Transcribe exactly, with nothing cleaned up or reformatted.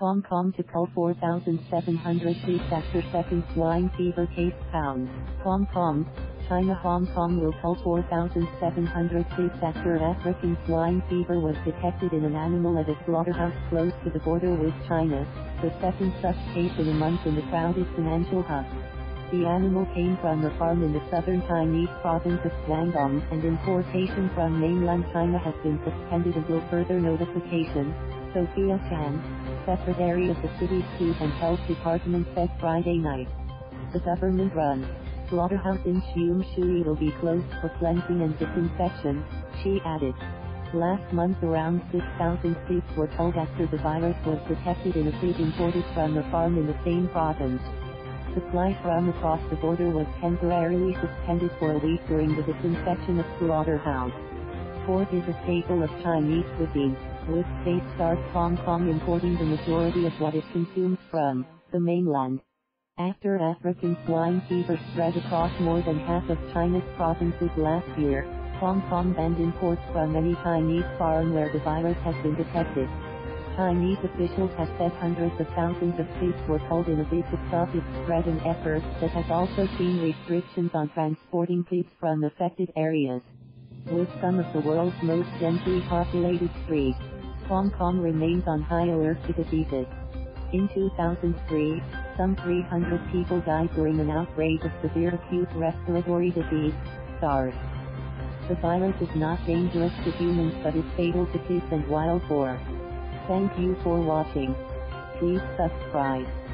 Hong Kong to call four thousand seven hundred three after second swine fever case found. Hong Kong, China. Hong Kong will call four thousand seven hundred three after African swine fever was detected in an animal at a slaughterhouse close to the border with China, the second such case in a month in the crowded financial hub. The animal came from a farm in the southern Chinese province of Guangdong, and importation from mainland China has been suspended until further notification, Sophia Chan, Secretary of the City's Food and Health Department, said Friday night. The government-run slaughterhouse in Sheung Shui will be closed for cleansing and disinfection, she added. Last month around six thousand sheep were culled after the virus was detected in a feed imported from a farm in the same province. Supply from across the border was temporarily suspended for a week during the disinfection of slaughterhouse. Pork is a staple of Chinese cuisine, with state starts Hong Kong importing the majority of what is consumed from the mainland. After African swine fever spread across more than half of China's provinces last year, Hong Kong banned imports from any Chinese farm where the virus has been detected. Chinese officials have said hundreds of thousands of sheep were culled in a bid to stop its spread, an effort that has also seen restrictions on transporting sheep from affected areas. With some of the world's most densely populated streets, Hong Kong remains on high alert to diseases. In two thousand three, some three hundred people died during an outbreak of severe acute respiratory disease, SARS. The virus is not dangerous to humans but is fatal to pigs and wild boar. Thank you for watching. Please subscribe.